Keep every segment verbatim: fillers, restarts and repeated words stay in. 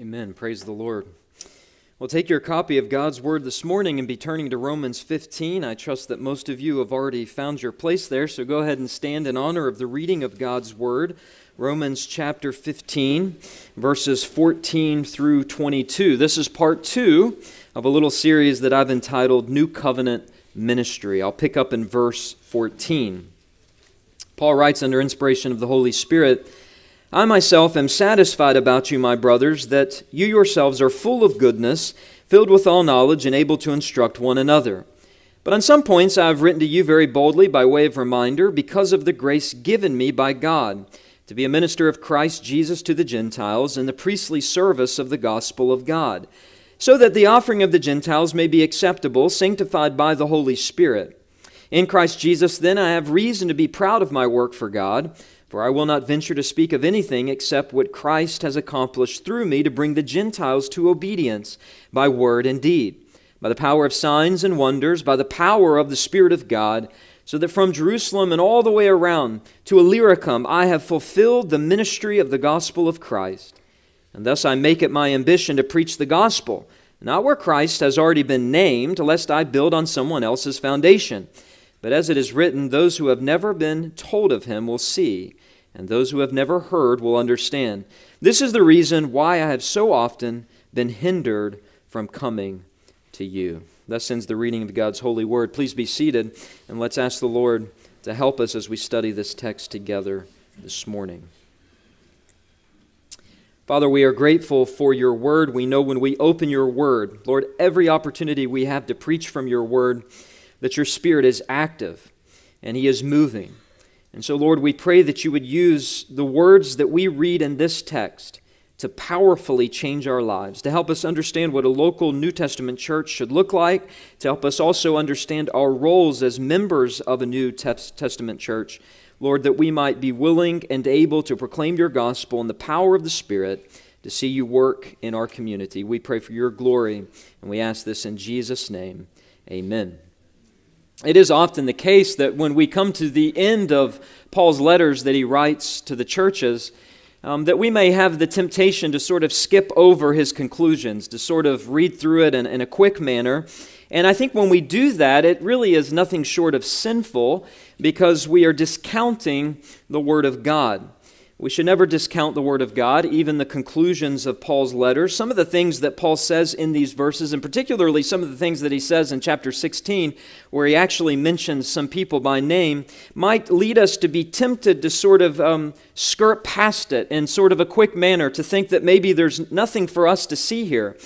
Amen. Praise the Lord. Well, take your copy of God's Word this morning and be turning to Romans fifteen. I trust that most of you have already found your place there, so go ahead and stand in honor of the reading of God's Word. Romans chapter fifteen, verses fourteen through twenty-two. This is part two of a little series that I've entitled New Covenant Ministry. I'll pick up in verse fourteen. Paul writes under inspiration of the Holy Spirit, "I myself am satisfied about you, my brothers, that you yourselves are full of goodness, filled with all knowledge, and able to instruct one another. But on some points I have written to you very boldly by way of reminder, because of the grace given me by God, to be a minister of Christ Jesus to the Gentiles in the priestly service of the gospel of God, so that the offering of the Gentiles may be acceptable, sanctified by the Holy Spirit. In Christ Jesus, then, I have reason to be proud of my work for God, for I will not venture to speak of anything except what Christ has accomplished through me to bring the Gentiles to obedience by word and deed, by the power of signs and wonders, by the power of the Spirit of God, so that from Jerusalem and all the way around to Illyricum I have fulfilled the ministry of the gospel of Christ. And thus I make it my ambition to preach the gospel, not where Christ has already been named, lest I build on someone else's foundation. But as it is written, those who have never been told of him will see, and those who have never heard will understand. This is the reason why I have so often been hindered from coming to you." Thus ends the reading of God's holy word. Please be seated, and let's ask the Lord to help us as we study this text together this morning. Father, we are grateful for your word. We know when we open your word, Lord, every opportunity we have to preach from your word, that your Spirit is active and he is moving. And so, Lord, we pray that you would use the words that we read in this text to powerfully change our lives, to help us understand what a local New Testament church should look like, to help us also understand our roles as members of a New Testament church, Lord, that we might be willing and able to proclaim your gospel in the power of the Spirit to see you work in our community. We pray for your glory, and we ask this in Jesus' name. Amen. It is often the case that when we come to the end of Paul's letters that he writes to the churches, um, that we may have the temptation to sort of skip over his conclusions, to sort of read through it in, in a quick manner. And I think when we do that, it really is nothing short of sinful, because we are discounting the Word of God. We should never discount the Word of God, even the conclusions of Paul's letters. Some of the things that Paul says in these verses, and particularly some of the things that he says in chapter sixteen, where he actually mentions some people by name, might lead us to be tempted to sort of um, skirt past it in sort of a quick manner, to think that maybe there's nothing for us to see here.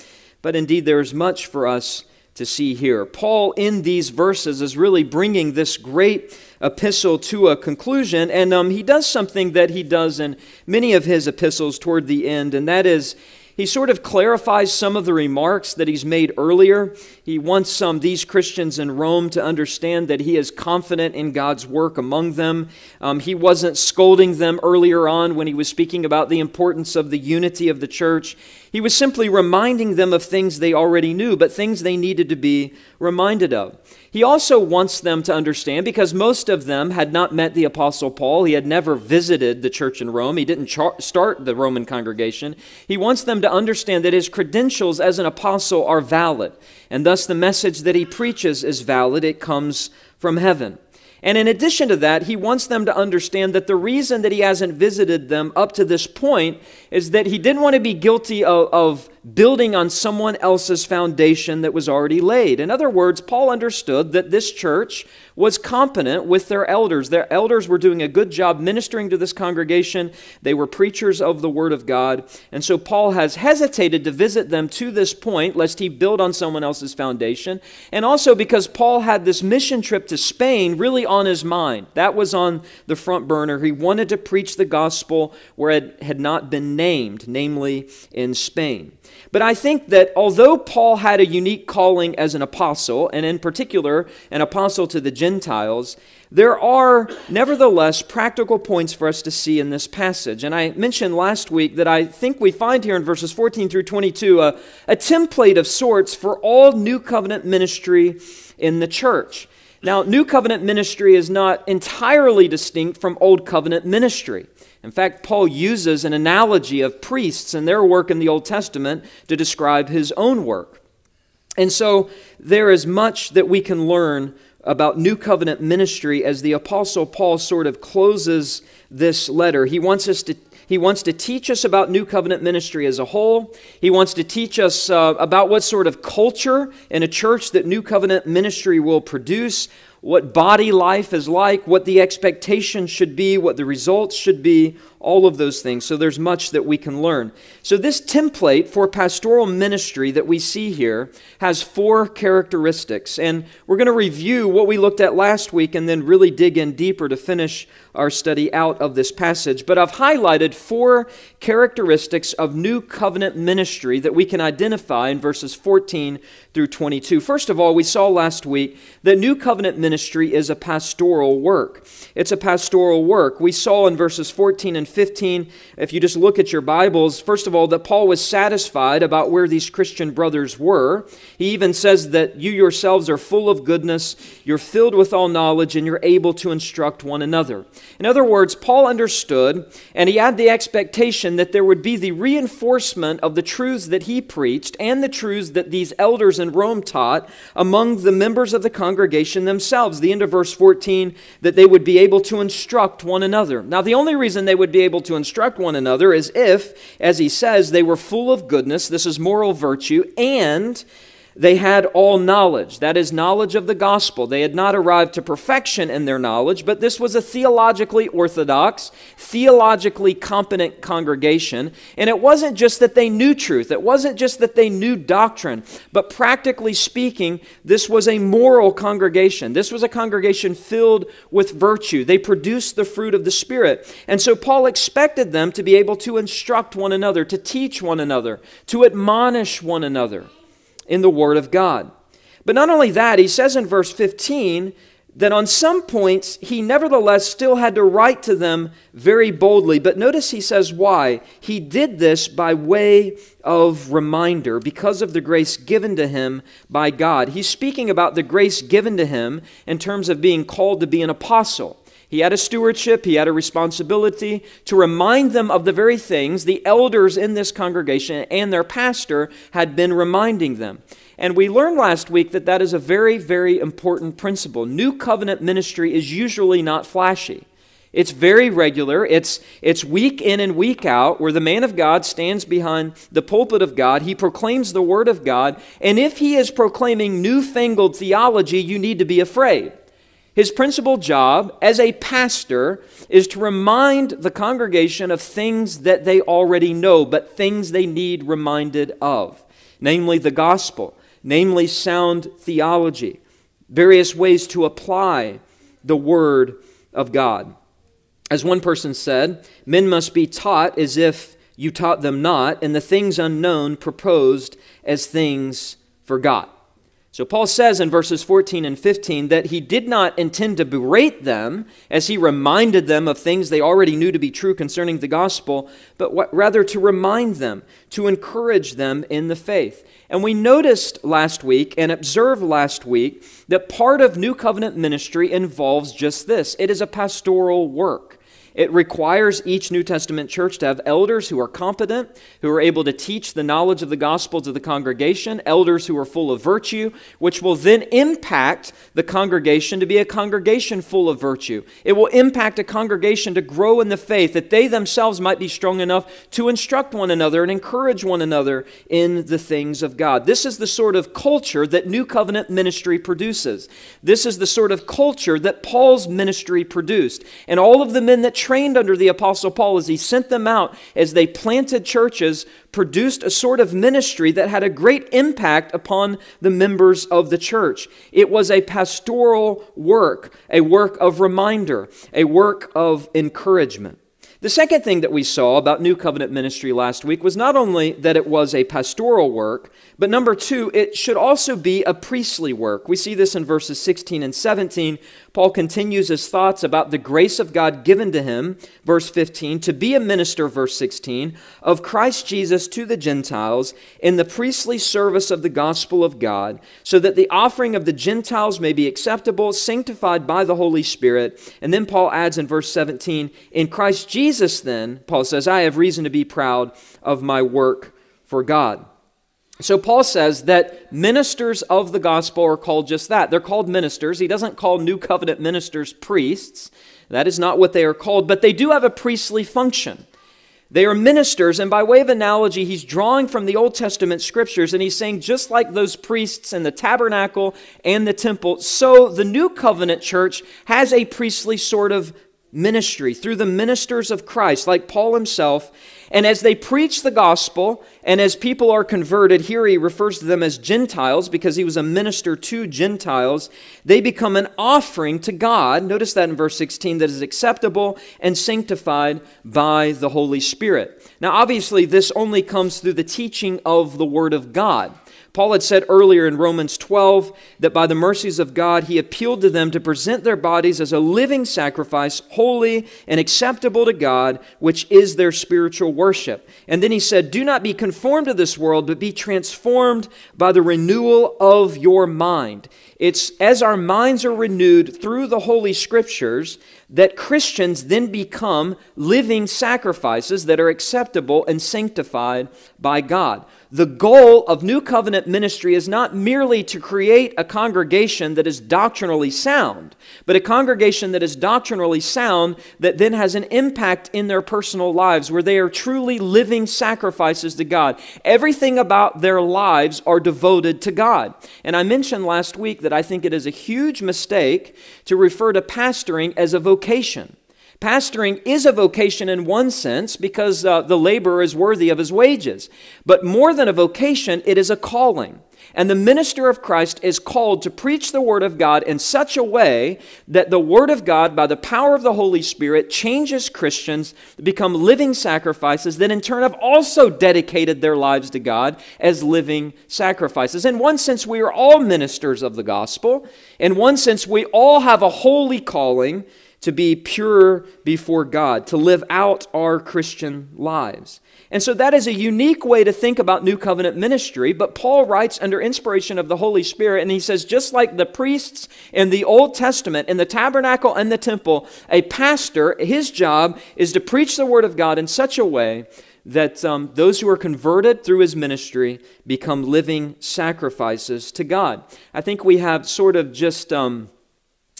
But indeed, there is much for us to see here. Paul, in these verses, is really bringing this great epistle to a conclusion, and um, he does something that he does in many of his epistles toward the end, and that is he sort of clarifies some of the remarks that he's made earlier. He wants um, these Christians in Rome to understand that he is confident in God's work among them. Um, he wasn't scolding them earlier on when he was speaking about the importance of the unity of the church. He was simply reminding them of things they already knew, but things they needed to be reminded of. He also wants them to understand, because most of them had not met the Apostle Paul. He had never visited the church in Rome. He didn't char- start the Roman congregation. He wants them to understand that his credentials as an apostle are valid, and thus the message that he preaches is valid. It comes from heaven. And in addition to that, he wants them to understand that the reason that he hasn't visited them up to this point is that he didn't want to be guilty of, of building on someone else's foundation that was already laid. In other words, Paul understood that this church was competent with their elders. Their elders were doing a good job ministering to this congregation. They were preachers of the Word of God. And so Paul has hesitated to visit them to this point, lest he build on someone else's foundation. And also because Paul had this mission trip to Spain really on his mind. That was on the front burner. He wanted to preach the gospel where it had not been named, namely in Spain. But I think that although Paul had a unique calling as an apostle, and in particular an apostle to the Gentiles, there are nevertheless practical points for us to see in this passage. And I mentioned last week that I think we find here in verses fourteen through twenty-two a, a template of sorts for all New Covenant ministry in the church. Now, New Covenant ministry is not entirely distinct from Old Covenant ministry. In fact, Paul uses an analogy of priests and their work in the Old Testament to describe his own work. And so there is much that we can learn about New Covenant ministry as the Apostle Paul sort of closes this letter. He wants us to He wants to teach us about New Covenant ministry as a whole. He wants to teach us uh, about what sort of culture in a church that New Covenant ministry will produce, what body life is like, what the expectations should be, what the results should be, all of those things. So there's much that we can learn. So this template for pastoral ministry that we see here has four characteristics. And we're going to review what we looked at last week and then really dig in deeper to finish our study out of this passage. But I've highlighted four characteristics of New Covenant ministry that we can identify in verses fourteen through twenty-two. First of all, we saw last week that New Covenant ministry is a pastoral work. It's a pastoral work. We saw in verses fourteen and fifteen, if you just look at your Bibles, first of all, that Paul was satisfied about where these Christian brothers were. He even says that you yourselves are full of goodness, you're filled with all knowledge, and you're able to instruct one another. In other words, Paul understood, and he had the expectation that there would be the reinforcement of the truths that he preached and the truths that these elders in Rome taught among the members of the congregation themselves. The end of verse fourteen, that they would be able to instruct one another. Now, the only reason they would be able to instruct one another is if, as he says, they were full of goodness, this is moral virtue, and they had all knowledge, that is, knowledge of the gospel. They had not arrived to perfection in their knowledge, but this was a theologically orthodox, theologically competent congregation. And it wasn't just that they knew truth. It wasn't just that they knew doctrine. But practically speaking, this was a moral congregation. This was a congregation filled with virtue. They produced the fruit of the Spirit. And so Paul expected them to be able to instruct one another, to teach one another, to admonish one another in the Word of God. But not only that, he says in verse fifteen that on some points he nevertheless still had to write to them very boldly. But notice he says why. He did this by way of reminder, because of the grace given to him by God. He's speaking about the grace given to him in terms of being called to be an apostle. He had a stewardship, he had a responsibility to remind them of the very things the elders in this congregation and their pastor had been reminding them. And we learned last week that that is a very, very important principle. New Covenant ministry is usually not flashy. It's very regular. It's, it's week in and week out where the man of God stands behind the pulpit of God. He proclaims the Word of God. And if he is proclaiming newfangled theology, you need to be afraid. His principal job as a pastor is to remind the congregation of things that they already know, but things they need reminded of, namely the gospel, namely sound theology, various ways to apply the Word of God. As one person said, men must be taught as if you taught them not, and the things unknown proposed as things forgot. So Paul says in verses fourteen and fifteen that he did not intend to berate them as he reminded them of things they already knew to be true concerning the gospel, but what, rather to remind them, to encourage them in the faith. And we noticed last week and observed last week that part of New Covenant ministry involves just this. It is a pastoral work. It requires each New Testament church to have elders who are competent, who are able to teach the knowledge of the gospel to the congregation, elders who are full of virtue, which will then impact the congregation to be a congregation full of virtue. It will impact a congregation to grow in the faith, that they themselves might be strong enough to instruct one another and encourage one another in the things of God. This is the sort of culture that New Covenant ministry produces. This is the sort of culture that Paul's ministry produced. And all of the men that trained under the Apostle Paul as he sent them out, as they planted churches, produced a sort of ministry that had a great impact upon the members of the church. It was a pastoral work, a work of reminder, a work of encouragement. The second thing that we saw about New Covenant ministry last week was not only that it was a pastoral work, but number two, it should also be a priestly work. We see this in verses sixteen and seventeen. Paul continues his thoughts about the grace of God given to him, verse fifteen, to be a minister, verse sixteen, of Christ Jesus to the Gentiles in the priestly service of the gospel of God, so that the offering of the Gentiles may be acceptable, sanctified by the Holy Spirit. And then Paul adds in verse seventeen, in Christ Jesus, Jesus then, Paul says, I have reason to be proud of my work for God. So Paul says that ministers of the gospel are called just that. They're called ministers. He doesn't call new covenant ministers priests. That is not what they are called, but they do have a priestly function. They are ministers, and by way of analogy, he's drawing from the Old Testament scriptures, and he's saying just like those priests in the tabernacle and the temple, so the new covenant church has a priestly sort of ministry through the ministers of Christ, like Paul himself. And as they preach the gospel, and as people are converted, here he refers to them as Gentiles because he was a minister to Gentiles, they become an offering to God. Notice that in verse sixteen, that is acceptable and sanctified by the Holy Spirit. Now, obviously, this only comes through the teaching of the Word of God. Paul had said earlier in Romans twelve that by the mercies of God, he appealed to them to present their bodies as a living sacrifice, holy and acceptable to God, which is their spiritual worship. And then he said, do not be conformed to this world, but be transformed by the renewal of your mind. It's as our minds are renewed through the Holy Scriptures that Christians then become living sacrifices that are acceptable and sanctified by God. The goal of New Covenant ministry is not merely to create a congregation that is doctrinally sound, but a congregation that is doctrinally sound that then has an impact in their personal lives where they are truly living sacrifices to God. Everything about their lives are devoted to God. And I mentioned last week that I think it is a huge mistake to refer to pastoring as a vocation. Pastoring is a vocation in one sense because uh, the laborer is worthy of his wages. But more than a vocation, it is a calling. And the minister of Christ is called to preach the Word of God in such a way that the Word of God, by the power of the Holy Spirit, changes Christians to become living sacrifices that in turn have also dedicated their lives to God as living sacrifices. In one sense, we are all ministers of the gospel. In one sense, we all have a holy calling to be pure before God, to live out our Christian lives. And so that is a unique way to think about New Covenant ministry, but Paul writes under inspiration of the Holy Spirit, and he says, just like the priests in the Old Testament, in the tabernacle and the temple, a pastor, his job is to preach the Word of God in such a way that um, those who are converted through his ministry become living sacrifices to God. I think we have sort of just... Um,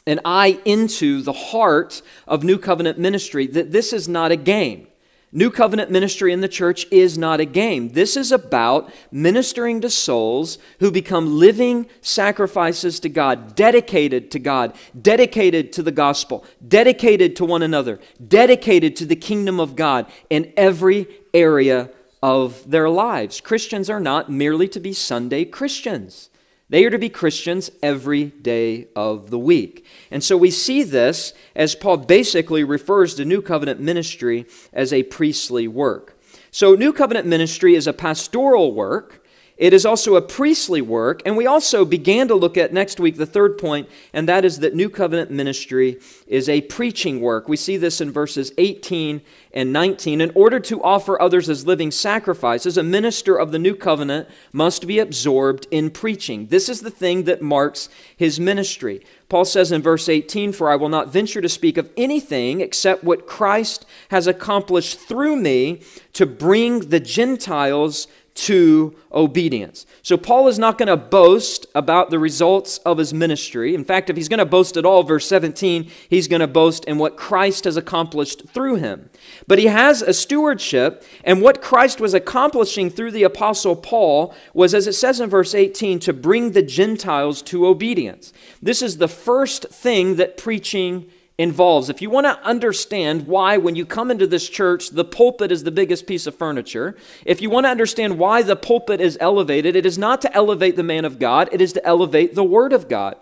an eye into the heart of New Covenant ministry, that this is not a game. New Covenant ministry in the church is not a game. This is about ministering to souls who become living sacrifices to God, dedicated to God, dedicated to the gospel, dedicated to one another, dedicated to the kingdom of God in every area of their lives. Christians are not merely to be Sunday Christians. They are to be Christians every day of the week. And so we see this as Paul basically refers to New Covenant ministry as a priestly work. So New Covenant ministry is a pastoral work. It is also a priestly work. And we also began to look at next week the third point, and that is that New Covenant ministry is a preaching work. We see this in verses eighteen and nineteen. In order to offer others as living sacrifices, a minister of the New Covenant must be absorbed in preaching. This is the thing that marks his ministry. Paul says in verse eighteen, for I will not venture to speak of anything except what Christ has accomplished through me to bring the Gentiles to obedience. So Paul is not going to boast about the results of his ministry. In fact, if he's going to boast at all, verse seventeen, he's going to boast in what Christ has accomplished through him. But he has a stewardship, and what Christ was accomplishing through the Apostle Paul was, as it says in verse eighteen, to bring the Gentiles to obedience. This is the first thing that preaching involves. If you want to understand why, when you come into this church, the pulpit is the biggest piece of furniture, if you want to understand why the pulpit is elevated, it is not to elevate the man of God, it is to elevate the Word of God.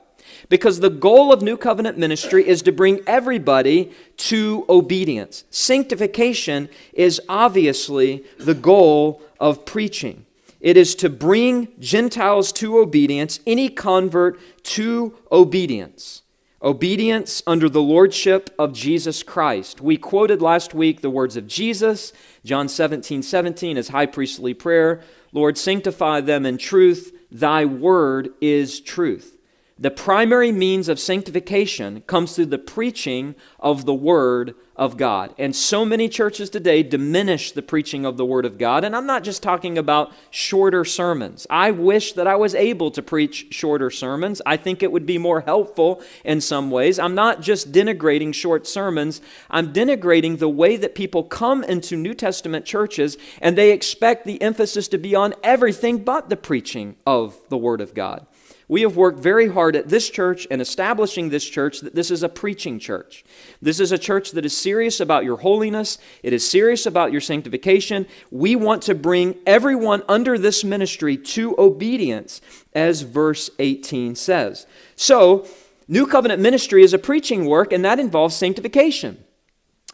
Because the goal of New Covenant ministry is to bring everybody to obedience. Sanctification is obviously the goal of preaching. It is to bring Gentiles to obedience, any convert to obedience. Obedience under the lordship of Jesus Christ. We quoted last week the words of Jesus, John seventeen seventeen, his high priestly prayer, Lord, sanctify them in truth, thy word is truth. The primary means of sanctification comes through the preaching of the Word of God. And so many churches today diminish the preaching of the Word of God. And I'm not just talking about shorter sermons. I wish that I was able to preach shorter sermons. I think it would be more helpful in some ways. I'm not just denigrating short sermons. I'm denigrating the way that people come into New Testament churches and they expect the emphasis to be on everything but the preaching of the Word of God. We have worked very hard at this church and establishing this church that this is a preaching church. This is a church that is serious about your holiness. It is serious about your sanctification. We want to bring everyone under this ministry to obedience, as verse eighteen says. So, New Covenant ministry is a preaching work, and that involves sanctification.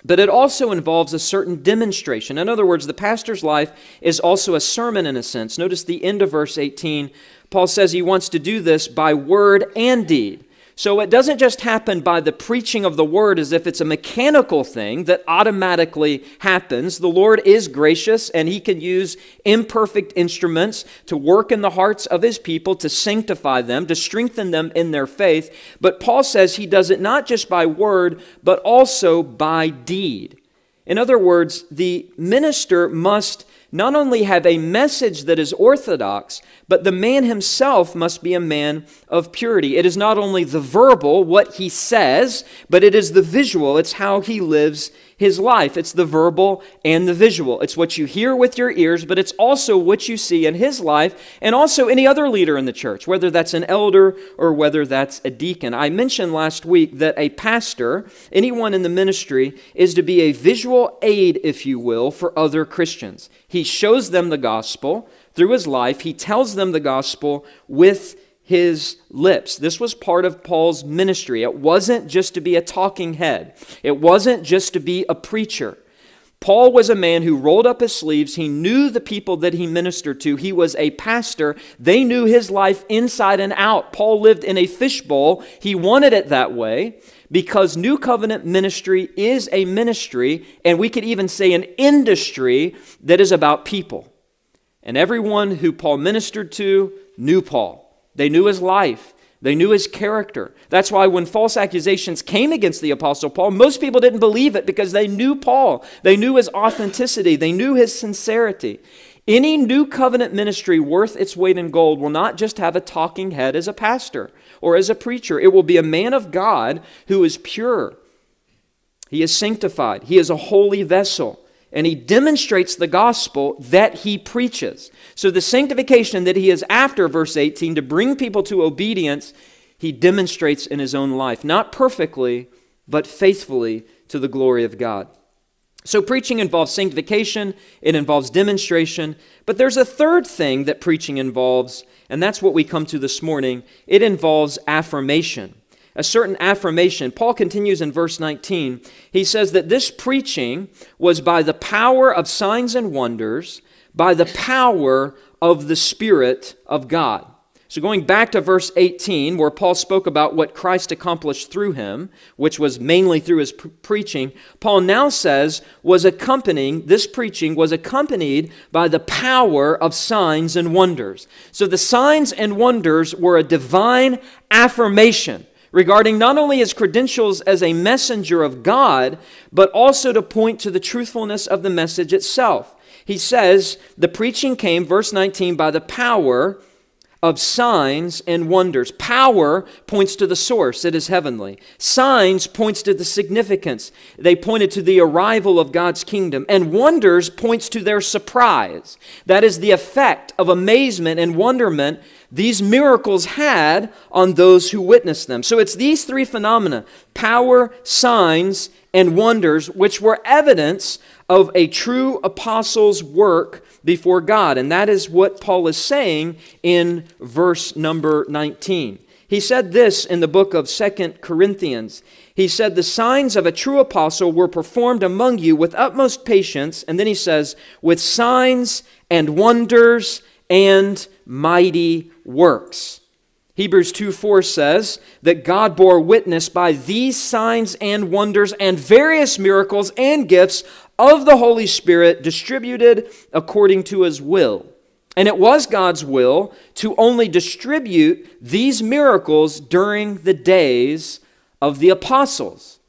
But it also involves a certain demonstration. In other words, the pastor's life is also a sermon in a sense. Notice the end of verse eighteen. Paul says he wants to do this by word and deed. So it doesn't just happen by the preaching of the word as if it's a mechanical thing that automatically happens. The Lord is gracious, and he can use imperfect instruments to work in the hearts of his people, to sanctify them, to strengthen them in their faith. But Paul says he does it not just by word, but also by deed. In other words, the minister must not only have a message that is orthodox, but the man himself must be a man of purity. It is not only the verbal, what he says, but it is the visual. It's how he lives his life. It's the verbal and the visual. It's what you hear with your ears, but it's also what you see in his life and also any other leader in the church, whether that's an elder or whether that's a deacon. I mentioned last week that a pastor, anyone in the ministry, is to be a visual aid, if you will, for other Christians. He shows them the gospel through his life. He tells them the gospel with his lips. This was part of Paul's ministry. It wasn't just to be a talking head. It wasn't just to be a preacher. Paul was a man who rolled up his sleeves. He knew the people that he ministered to. He was a pastor. They knew his life inside and out. Paul lived in a fishbowl. He wanted it that way because New Covenant ministry is a ministry, and we could even say an industry, that is about people. And everyone who Paul ministered to knew Paul. They knew his life. They knew his character. That's why when false accusations came against the Apostle Paul, most people didn't believe it because they knew Paul. They knew his authenticity. They knew his sincerity. Any New Covenant ministry worth its weight in gold will not just have a talking head as a pastor or as a preacher. It will be a man of God who is pure. He is sanctified. He is a holy vessel. And he demonstrates the gospel that he preaches. So the sanctification that he is after, verse eighteen, to bring people to obedience, he demonstrates in his own life, not perfectly, but faithfully to the glory of God. So preaching involves sanctification, it involves demonstration, but there's a third thing that preaching involves, and that's what we come to this morning. It involves affirmation, a certain affirmation. Paul continues in verse nineteen. He says that this preaching was by the power of signs and wonders, by the power of the Spirit of God. So going back to verse eighteen, where Paul spoke about what Christ accomplished through him, which was mainly through his preaching, Paul now says was accompanying, this preaching was accompanied by the power of signs and wonders. So the signs and wonders were a divine affirmation regarding not only his credentials as a messenger of God, but also to point to the truthfulness of the message itself. He says the preaching came, verse nineteen, by the power of signs and wonders. Power points to the source. It is heavenly. Signs points to the significance. They pointed to the arrival of God's kingdom. And wonders points to their surprise. That is the effect of amazement and wonderment these miracles had on those who witnessed them. So it's these three phenomena, power, signs, and wonders, which were evidence of a true apostle's work before God. And that is what Paul is saying in verse number nineteen. He said this in the book of Second Corinthians. He said, the signs of a true apostle were performed among you with utmost patience. And then he says, with signs and wonders and mighty works. Hebrews two four says that God bore witness by these signs and wonders and various miracles and gifts of the Holy Spirit distributed according to his will. And it was God's will to only distribute these miracles during the days of the apostles.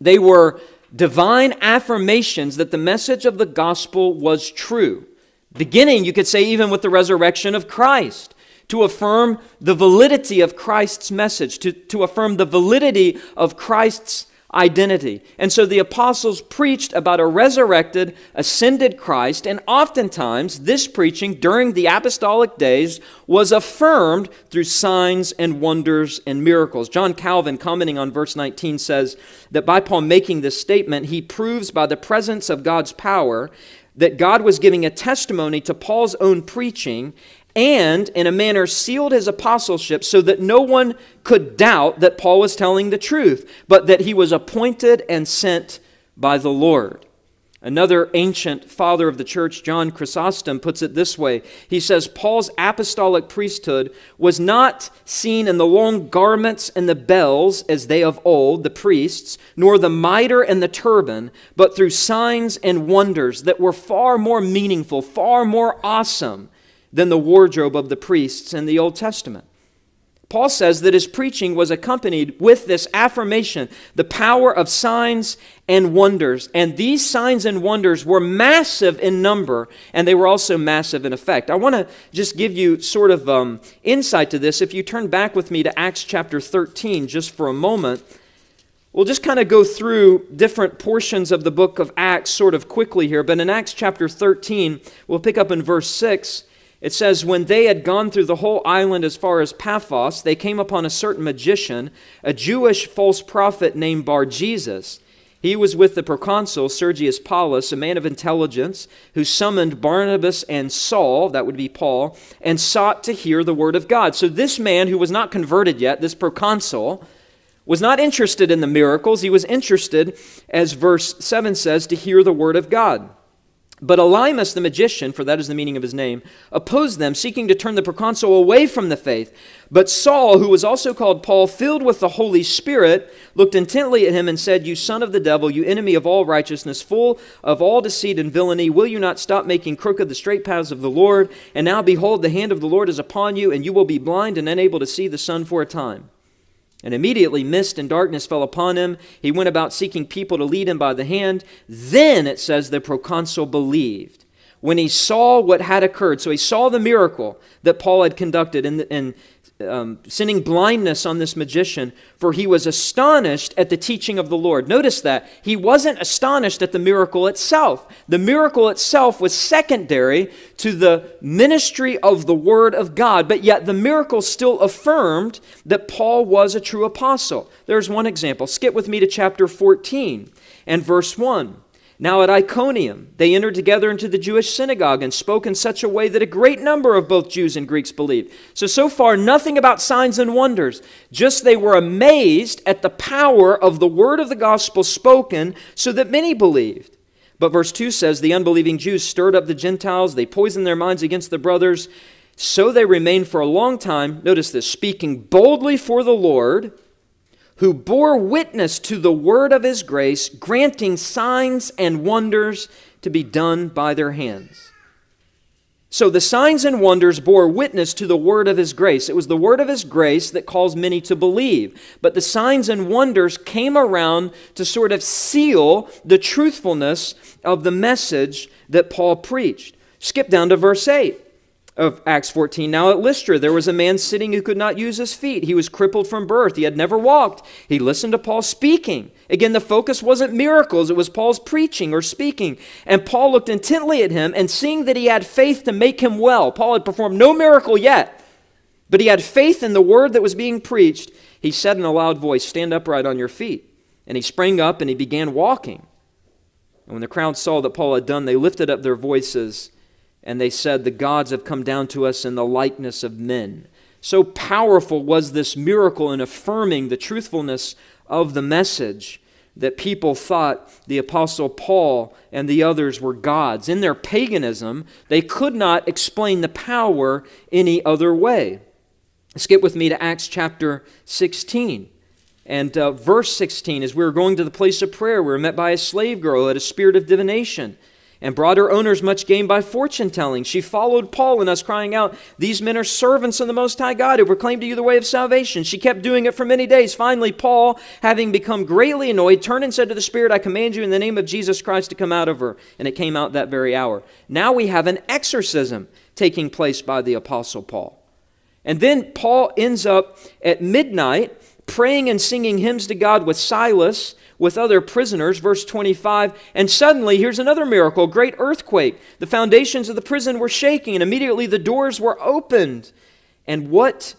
They were divine affirmations that the message of the gospel was true. Beginning, you could say, even with the resurrection of Christ, to affirm the validity of Christ's message, to, to affirm the validity of Christ's identity. And so the apostles preached about a resurrected, ascended Christ, and oftentimes this preaching during the apostolic days was affirmed through signs and wonders and miracles. John Calvin, commenting on verse nineteen, says that by Paul making this statement, he proves by the presence of God's power that God was giving a testimony to Paul's own preaching and in a manner sealed his apostleship so that no one could doubt that Paul was telling the truth, but that he was appointed and sent by the Lord. Another ancient father of the church, John Chrysostom, puts it this way. He says, Paul's apostolic priesthood was not seen in the long garments and the bells as they of old, the priests, nor the mitre and the turban, but through signs and wonders that were far more meaningful, far more awesome than the wardrobe of the priests in the Old Testament. Paul says that his preaching was accompanied with this affirmation, the power of signs and wonders. And these signs and wonders were massive in number, and they were also massive in effect. I want to just give you sort of um, insight to this. If you turn back with me to Acts chapter thirteen just for a moment, we'll just kind of go through different portions of the book of Acts sort of quickly here. But in Acts chapter thirteen, we'll pick up in verse six. It says, when they had gone through the whole island as far as Paphos, they came upon a certain magician, a Jewish false prophet named Bar-Jesus. He was with the proconsul, Sergius Paulus, a man of intelligence, who summoned Barnabas and Saul, that would be Paul, and sought to hear the word of God. So this man who was not converted yet, this proconsul, was not interested in the miracles. He was interested, as verse seven says, to hear the word of God. But Elymas the magician, for that is the meaning of his name, opposed them, seeking to turn the proconsul away from the faith. But Saul, who was also called Paul, filled with the Holy Spirit, looked intently at him and said, you son of the devil, you enemy of all righteousness, full of all deceit and villainy, will you not stop making crooked the straight paths of the Lord? And now behold, the hand of the Lord is upon you, and you will be blind and unable to see the sun for a time. And immediately mist and darkness fell upon him. He went about seeking people to lead him by the hand. Then, it says, the proconsul believed when he saw what had occurred. So he saw the miracle that Paul had conducted in, in um, sending blindness on this magician, for he was astonished at the teaching of the Lord. Notice that. He wasn't astonished at the miracle itself. The miracle itself was secondary to the ministry of the Word of God, but yet the miracle still affirmed that Paul was a true apostle. There's one example. Skip with me to chapter fourteen and verse one. Now at Iconium, they entered together into the Jewish synagogue and spoke in such a way that a great number of both Jews and Greeks believed. So, so far, nothing about signs and wonders. Just they were amazed at the power of the word of the gospel spoken so that many believed. But verse two says, the unbelieving Jews stirred up the Gentiles. They poisoned their minds against the brothers. So they remained for a long time, notice this, speaking boldly for the Lord, who bore witness to the word of his grace, granting signs and wonders to be done by their hands. So the signs and wonders bore witness to the word of his grace. It was the word of his grace that caused many to believe. But the signs and wonders came around to sort of seal the truthfulness of the message that Paul preached. Skip down to verse eight. Of Acts fourteen, now at Lystra, there was a man sitting who could not use his feet. He was crippled from birth. He had never walked. He listened to Paul speaking. Again, the focus wasn't miracles. It was Paul's preaching or speaking. And Paul looked intently at him and seeing that he had faith to make him well. Paul had performed no miracle yet, but he had faith in the word that was being preached. He said in a loud voice, stand upright on your feet. And he sprang up and he began walking. And when the crowd saw that Paul had done, they lifted up their voices and they said, the gods have come down to us in the likeness of men. So powerful was this miracle in affirming the truthfulness of the message that people thought the Apostle Paul and the others were gods. In their paganism, they could not explain the power any other way. Skip with me to Acts chapter sixteen. And uh, verse sixteen, as we were going to the place of prayer, we were met by a slave girl who had a spirit of divination. and brought her owners much gain by fortune-telling. She followed Paul and us, crying out, "These men are servants of the Most High God, who proclaim to you the way of salvation." She kept doing it for many days. Finally, Paul, having become greatly annoyed, turned and said to the Spirit, "I command you in the name of Jesus Christ to come out of her." And it came out that very hour. Now we have an exorcism taking place by the Apostle Paul. And then Paul ends up at midnight praying and singing hymns to God with Silas, with other prisoners, verse twenty-five, and suddenly, here's another miracle, a great earthquake. The foundations of the prison were shaking, and immediately the doors were opened. And what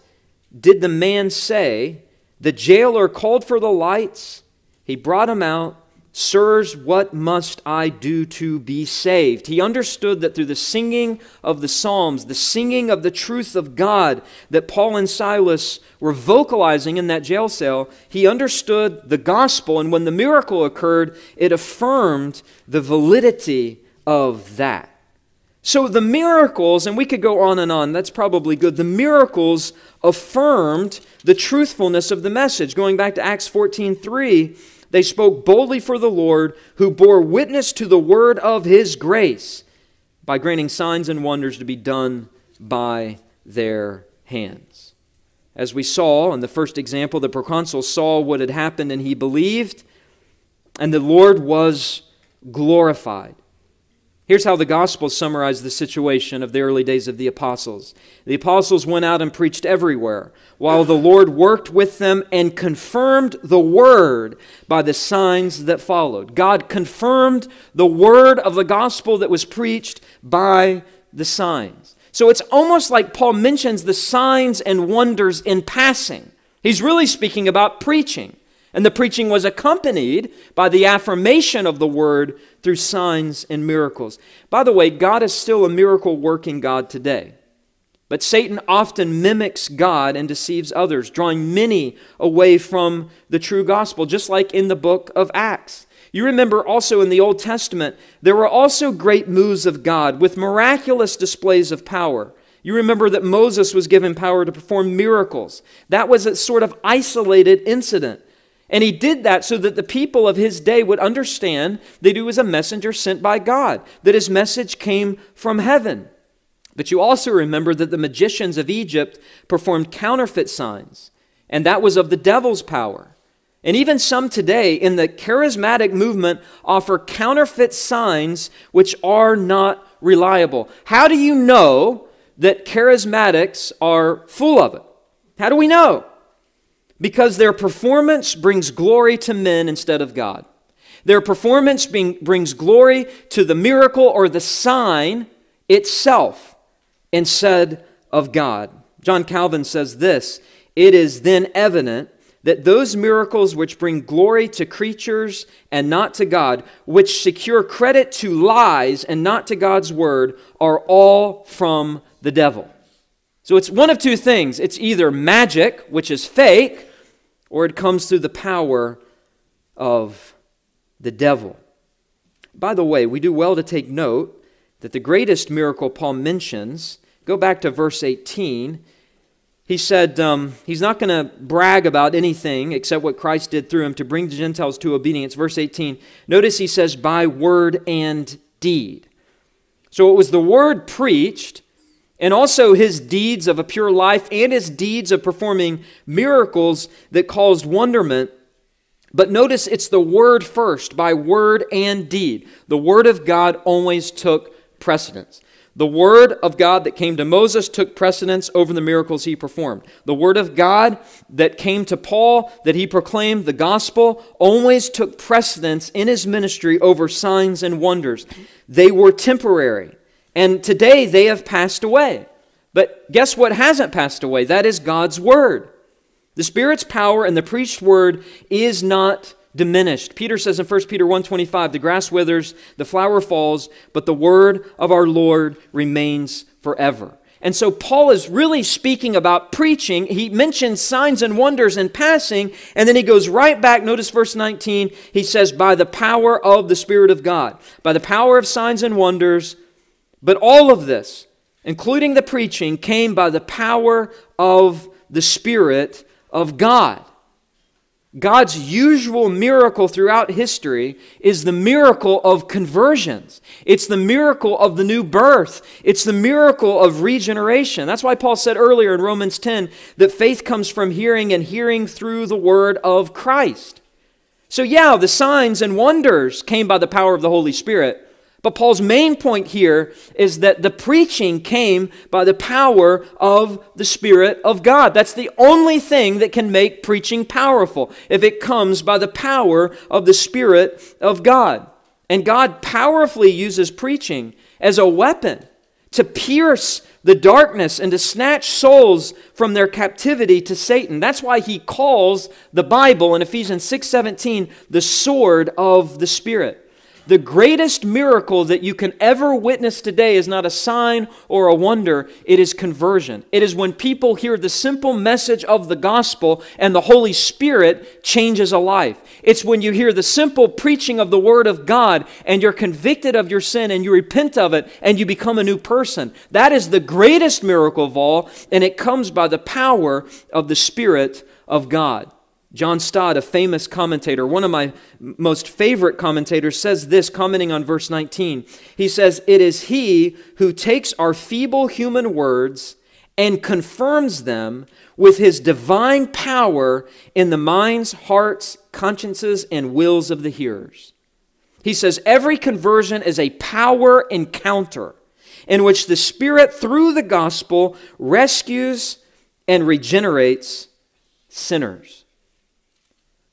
did the man say? The jailer called for the lights. He brought him out. "Sirs, what must I do to be saved?" He understood that through the singing of the Psalms, the singing of the truth of God that Paul and Silas were vocalizing in that jail cell, he understood the gospel, and when the miracle occurred, it affirmed the validity of that. So the miracles, and we could go on and on, that's probably good, the miracles affirmed the truthfulness of the message. Going back to Acts fourteen three, they spoke boldly for the Lord, who bore witness to the word of his grace by granting signs and wonders to be done by their hands. As we saw in the first example, the proconsul saw what had happened and he believed, and the Lord was glorified. Here's how the Gospels summarize the situation of the early days of the apostles. The apostles went out and preached everywhere, while the Lord worked with them and confirmed the word by the signs that followed. God confirmed the word of the gospel that was preached by the signs. So it's almost like Paul mentions the signs and wonders in passing. He's really speaking about preaching. And the preaching was accompanied by the affirmation of the word through signs and miracles. By the way, God is still a miracle-working God today. But Satan often mimics God and deceives others, drawing many away from the true gospel, just like in the book of Acts. You remember also in the Old Testament, there were also great moves of God with miraculous displays of power. You remember that Moses was given power to perform miracles. That was a sort of isolated incident. And he did that so that the people of his day would understand that he was a messenger sent by God, that his message came from heaven. But you also remember that the magicians of Egypt performed counterfeit signs, and that was of the devil's power. And even some today in the charismatic movement offer counterfeit signs which are not reliable. How do you know that charismatics are full of it? How do we know? Because their performance brings glory to men instead of God. Their performance being, brings glory to the miracle or the sign itself instead of God. John Calvin says this, "It is then evident that those miracles which bring glory to creatures and not to God, which secure credit to lies and not to God's word, are all from the devil." So it's one of two things. It's either magic, which is fake, or it comes through the power of the devil. By the way, we do well to take note that the greatest miracle Paul mentions, go back to verse eighteen, he said um, he's not going to brag about anything except what Christ did through him to bring the Gentiles to obedience. Verse eighteen, notice he says, by word and deed. So it was the word preached, and also his deeds of a pure life and his deeds of performing miracles that caused wonderment. But notice it's the word first, by word and deed. The word of God always took precedence. The word of God that came to Moses took precedence over the miracles he performed. The word of God that came to Paul, that he proclaimed the gospel, always took precedence in his ministry over signs and wonders. They were temporary. And today they have passed away. But guess what hasn't passed away? That is God's word. The Spirit's power and the preached word is not diminished. Peter says in First Peter one twenty-five, "The grass withers, the flower falls, but the word of our Lord remains forever." And so Paul is really speaking about preaching. He mentions signs and wonders in passing, and then he goes right back. Notice verse nineteen. He says, by the power of the Spirit of God, by the power of signs and wonders. But all of this, including the preaching, came by the power of the Spirit of God. God's usual miracle throughout history is the miracle of conversions. It's the miracle of the new birth. It's the miracle of regeneration. That's why Paul said earlier in Romans ten that faith comes from hearing and hearing through the word of Christ. So yeah, the signs and wonders came by the power of the Holy Spirit, but Paul's main point here is that the preaching came by the power of the Spirit of God. That's the only thing that can make preaching powerful, if it comes by the power of the Spirit of God. And God powerfully uses preaching as a weapon to pierce the darkness and to snatch souls from their captivity to Satan. That's why he calls the Bible in Ephesians six seventeen the sword of the Spirit. The greatest miracle that you can ever witness today is not a sign or a wonder, it is conversion. It is when people hear the simple message of the gospel and the Holy Spirit changes a life. It's when you hear the simple preaching of the Word of God and you're convicted of your sin and you repent of it and you become a new person. That is the greatest miracle of all, and it comes by the power of the Spirit of God. John Stott, a famous commentator, one of my most favorite commentators, says this, commenting on verse nineteen. He says, "It is he who takes our feeble human words and confirms them with his divine power in the minds, hearts, consciences, and wills of the hearers." He says, every conversion is a power encounter in which the Spirit, through the gospel, rescues and regenerates sinners.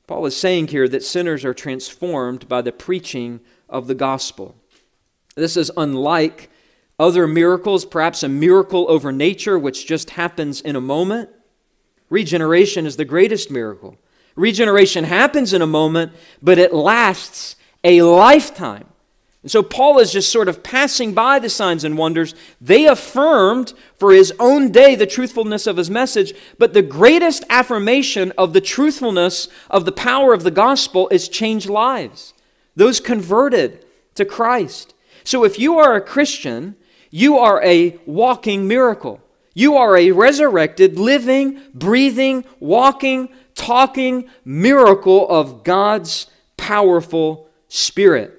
Paul is saying here that sinners are transformed by the preaching of the gospel. This is unlike other miracles, perhaps a miracle over nature, which just happens in a moment. Regeneration is the greatest miracle. Regeneration happens in a moment, but it lasts a lifetime. And so Paul is just sort of passing by the signs and wonders. They affirmed for his own day the truthfulness of his message, but the greatest affirmation of the truthfulness of the power of the gospel is changed lives, those converted to Christ. So if you are a Christian, you are a walking miracle. You are a resurrected, living, breathing, walking, talking miracle of God's powerful Spirit.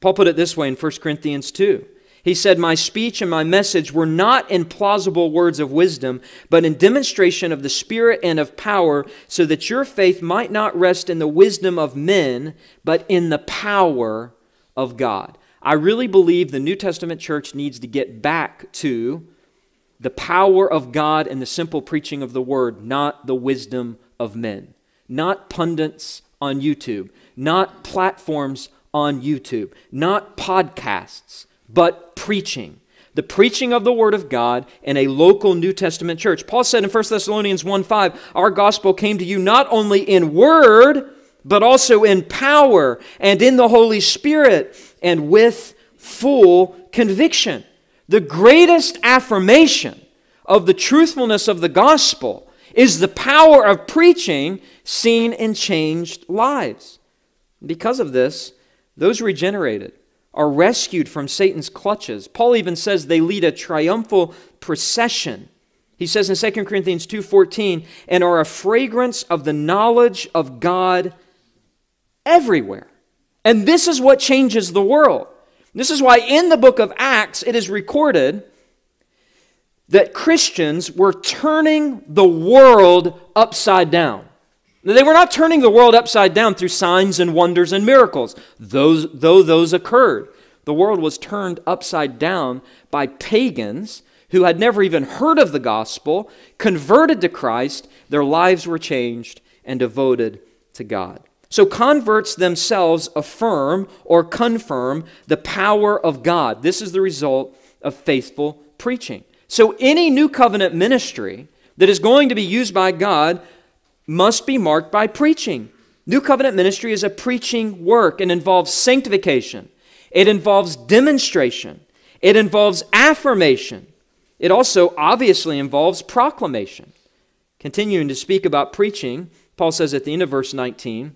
Paul put it this way in First Corinthians two. He said, "My speech and my message were not in plausible words of wisdom, but in demonstration of the Spirit and of power, so that your faith might not rest in the wisdom of men, but in the power of God." I really believe the New Testament church needs to get back to the power of God and the simple preaching of the word, not the wisdom of men, not pundits on YouTube, not platforms on YouTube, not podcasts, but preaching. The preaching of the Word of God in a local New Testament church. Paul said in First Thessalonians one five, "Our gospel came to you not only in word, but also in power and in the Holy Spirit and with full conviction." The greatest affirmation of the truthfulness of the gospel is the power of preaching seen in changed lives. Because of this, those regenerated are rescued from Satan's clutches. Paul even says they lead a triumphal procession. He says in Second Corinthians two fourteen, "and are a fragrance of the knowledge of God everywhere." And this is what changes the world. This is why in the book of Acts it is recorded that Christians were turning the world upside down. They were not turning the world upside down through signs and wonders and miracles, those, though those occurred. The world was turned upside down by pagans who had never even heard of the gospel, converted to Christ, their lives were changed and devoted to God. So converts themselves affirm or confirm the power of God. This is the result of faithful preaching. So any new covenant ministry that is going to be used by God must be marked by preaching. New covenant ministry is a preaching work and involves sanctification. It involves demonstration. It involves affirmation. It also obviously involves proclamation. Continuing to speak about preaching, Paul says at the end of verse nineteen,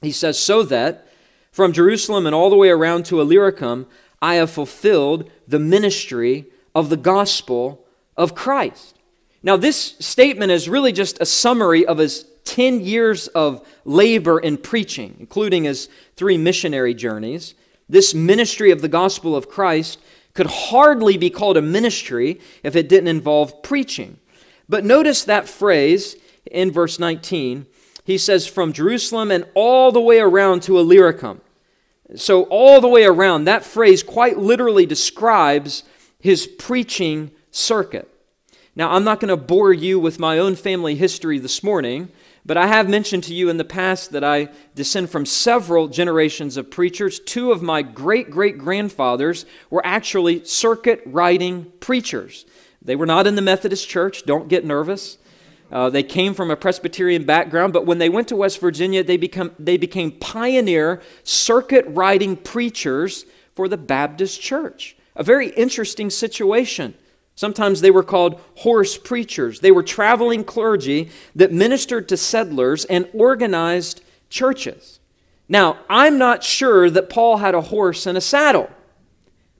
he says, "So that from Jerusalem and all the way around to Illyricum, I have fulfilled the ministry of the gospel of Christ." Now, this statement is really just a summary of his ten years of labor in preaching, including his three missionary journeys, this ministry of the gospel of Christ could hardly be called a ministry if it didn't involve preaching. But notice that phrase in verse nineteen. He says, from Jerusalem and all the way around to Illyricum. So all the way around, that phrase quite literally describes his preaching circuit. Now, I'm not going to bore you with my own family history this morning, but I have mentioned to you in the past that I descend from several generations of preachers. Two of my great-great-grandfathers were actually circuit-riding preachers. They were not in the Methodist Church. Don't get nervous. Uh, they came from a Presbyterian background, but when they went to West Virginia, they, become, they became pioneer circuit-riding preachers for the Baptist Church. A very interesting situation. Sometimes they were called horse preachers. They were traveling clergy that ministered to settlers and organized churches. Now, I'm not sure that Paul had a horse and a saddle,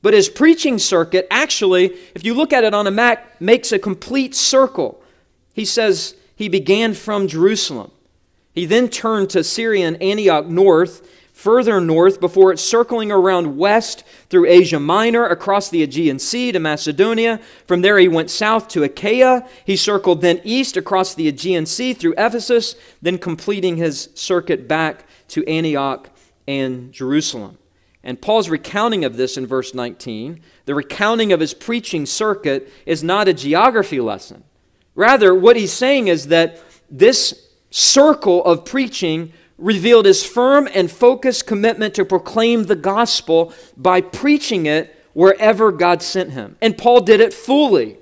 but his preaching circuit actually, if you look at it on a map, makes a complete circle. He says he began from Jerusalem. He then turned to Syria and Antioch north, further north, before it's circling around west through Asia Minor, across the Aegean Sea to Macedonia. From there he went south to Achaia. He circled then east across the Aegean Sea through Ephesus, then completing his circuit back to Antioch and Jerusalem. And Paul's recounting of this in verse nineteen, the recounting of his preaching circuit, is not a geography lesson. Rather, what he's saying is that this circle of preaching revealed his firm and focused commitment to proclaim the gospel by preaching it wherever God sent him. And Paul did it fully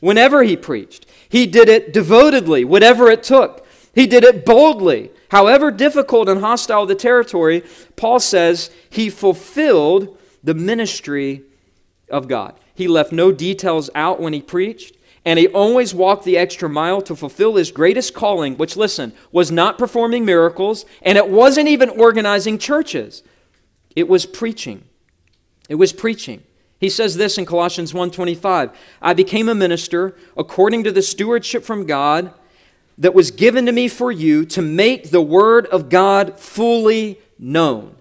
whenever he preached. He did it devotedly, whatever it took. He did it boldly. However difficult and hostile the territory, Paul says he fulfilled the ministry of God. He left no details out when he preached. And he always walked the extra mile to fulfill his greatest calling, which, listen, was not performing miracles, and it wasn't even organizing churches. It was preaching. It was preaching. He says this in Colossians one twenty-five, I became a minister according to the stewardship from God that was given to me for you to make the word of God fully known.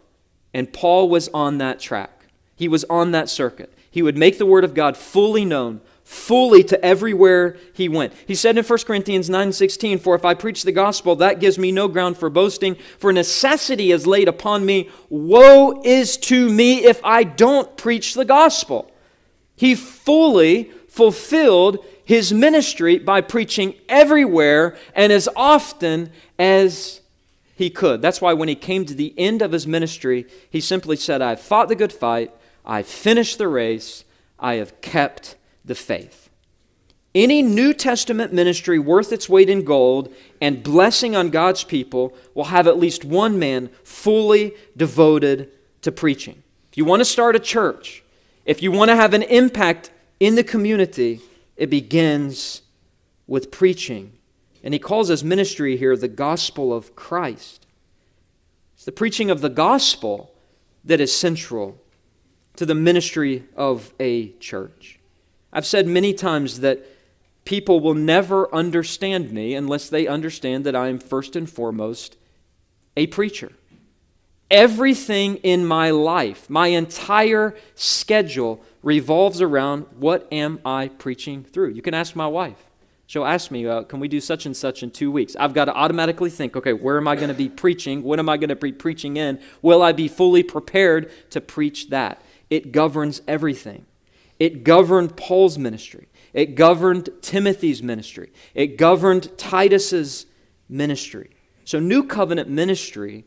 And Paul was on that track. He was on that circuit. He would make the word of God fully known, fully to everywhere he went. He said in First Corinthians nine sixteen, for if I preach the gospel, that gives me no ground for boasting, for necessity is laid upon me. Woe is to me if I don't preach the gospel. He fully fulfilled his ministry by preaching everywhere and as often as he could. That's why when he came to the end of his ministry, he simply said, I've fought the good fight, I've finished the race, I have kept the faith. Any New Testament ministry worth its weight in gold and blessing on God's people will have at least one man fully devoted to preaching. If you want to start a church, if you want to have an impact in the community, it begins with preaching. And he calls his ministry here the gospel of Christ. It's the preaching of the gospel that is central to the ministry of a church. I've said many times that people will never understand me unless they understand that I am first and foremost a preacher. Everything in my life, my entire schedule revolves around what am I preaching through. You can ask my wife. She'll ask me, uh, can we do such and such in two weeks? I've got to automatically think, okay, where am I going to be preaching? What am I going to be preaching in? Will I be fully prepared to preach that? It governs everything. It governed Paul's ministry. It governed Timothy's ministry. It governed Titus's ministry. So New Covenant ministry,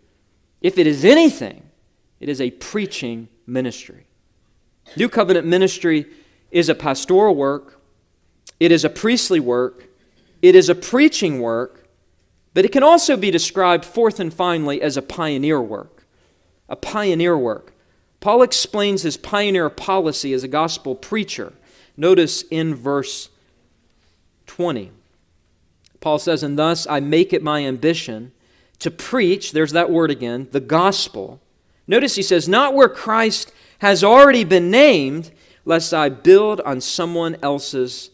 if it is anything, it is a preaching ministry. New Covenant ministry is a pastoral work. It is a priestly work. It is a preaching work. But it can also be described, fourth and finally, as a pioneer work. A pioneer work. Paul explains his pioneer policy as a gospel preacher. Notice in verse twenty, Paul says, and thus I make it my ambition to preach, there's that word again, the gospel. Notice he says, not where Christ has already been named, lest I build on someone else's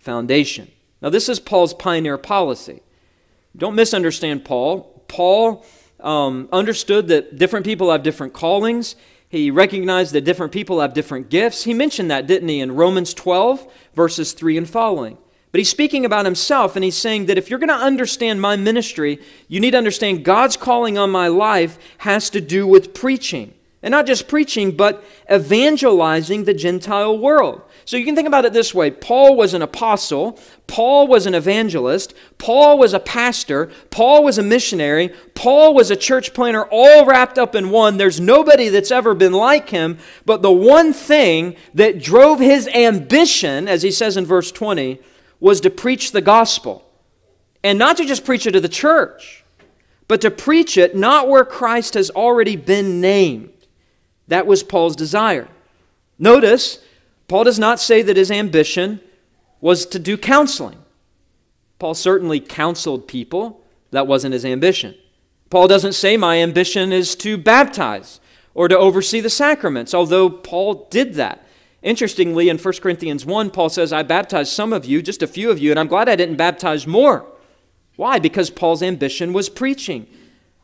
foundation. Now this is Paul's pioneer policy. Don't misunderstand Paul. Paul um, understood that different people have different callings. He recognized that different people have different gifts. He mentioned that, didn't he, in Romans twelve, verses three and following. But he's speaking about himself, and he's saying that if you're going to understand my ministry, you need to understand God's calling on my life has to do with preaching. And not just preaching, but evangelizing the Gentile world. So you can think about it this way. Paul was an apostle. Paul was an evangelist. Paul was a pastor. Paul was a missionary. Paul was a church planter, all wrapped up in one. There's nobody that's ever been like him. But the one thing that drove his ambition, as he says in verse twenty, was to preach the gospel. And not to just preach it to the church, but to preach it not where Christ has already been named. That was Paul's desire. Notice, Paul does not say that his ambition was to do counseling. Paul certainly counseled people. That wasn't his ambition. Paul doesn't say my ambition is to baptize or to oversee the sacraments, although Paul did that. Interestingly, in First Corinthians one, Paul says, I baptized some of you, just a few of you, and I'm glad I didn't baptize more. Why? Because Paul's ambition was preaching.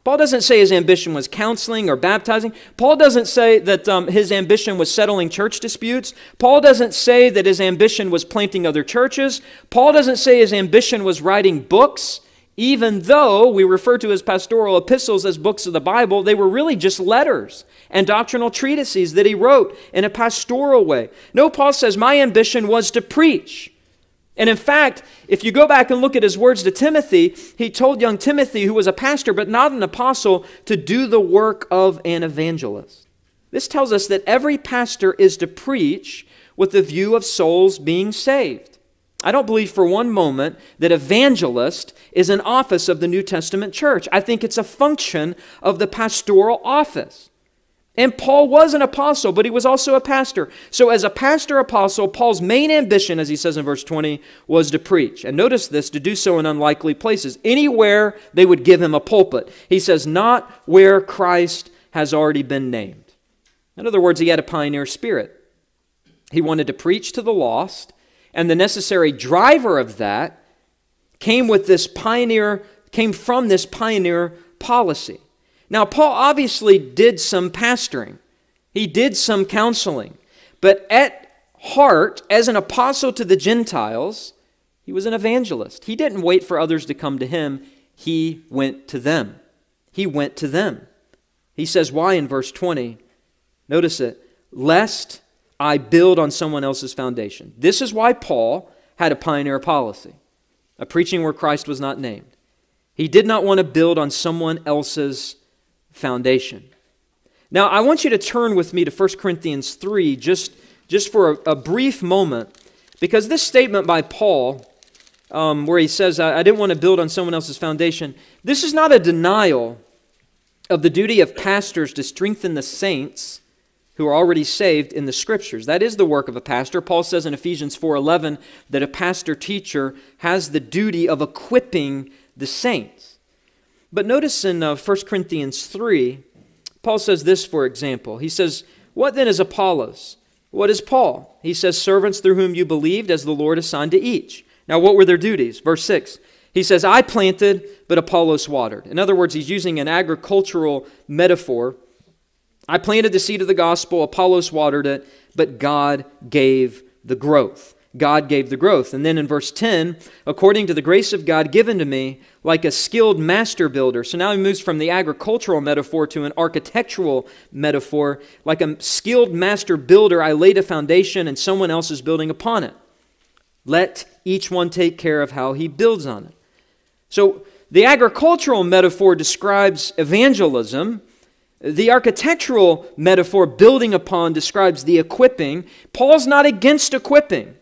Paul doesn't say his ambition was counseling or baptizing. Paul doesn't say that um, his ambition was settling church disputes. Paul doesn't say that his ambition was planting other churches. Paul doesn't say his ambition was writing books, even though we refer to his pastoral epistles as books of the Bible. They were really just letters and doctrinal treatises that he wrote in a pastoral way. No, Paul says, my ambition was to preach. And in fact, if you go back and look at his words to Timothy, he told young Timothy, who was a pastor but not an apostle, to do the work of an evangelist. This tells us that every pastor is to preach with the view of souls being saved. I don't believe for one moment that evangelist is an office of the New Testament church. I think it's a function of the pastoral office. And Paul was an apostle, but he was also a pastor. So as a pastor-apostle, Paul's main ambition, as he says in verse twenty, was to preach. And notice this, to do so in unlikely places. Anywhere they would give him a pulpit. He says, not where Christ has already been named. In other words, he had a pioneer spirit. He wanted to preach to the lost, and the necessary driver of that came with this pioneer, came from this pioneer policy. Now, Paul obviously did some pastoring. He did some counseling. But at heart, as an apostle to the Gentiles, he was an evangelist. He didn't wait for others to come to him. He went to them. He went to them. He says why in verse twenty? Notice it. Lest I build on someone else's foundation. This is why Paul had a pioneer policy, a preaching where Christ was not named. He did not want to build on someone else's foundation. Now, I want you to turn with me to First Corinthians three just, just for a, a brief moment, because this statement by Paul, um, where he says, I, I didn't want to build on someone else's foundation, this is not a denial of the duty of pastors to strengthen the saints who are already saved in the Scriptures. That is the work of a pastor. Paul says in Ephesians four eleven that a pastor-teacher has the duty of equipping the saints. But notice in uh, First Corinthians three, Paul says this, for example. He says, what then is Apollos? What is Paul? He says, servants through whom you believed as the Lord assigned to each. Now, what were their duties? Verse six, he says, I planted, but Apollos watered. In other words, he's using an agricultural metaphor. I planted the seed of the gospel, Apollos watered it, but God gave the growth. God gave the growth. And then in verse ten, according to the grace of God given to me, like a skilled master builder. So now he moves from the agricultural metaphor to an architectural metaphor. Like a skilled master builder, I laid a foundation and someone else is building upon it. Let each one take care of how he builds on it. So the agricultural metaphor describes evangelism. The architectural metaphor, building upon, describes the equipping. Paul's not against equipping.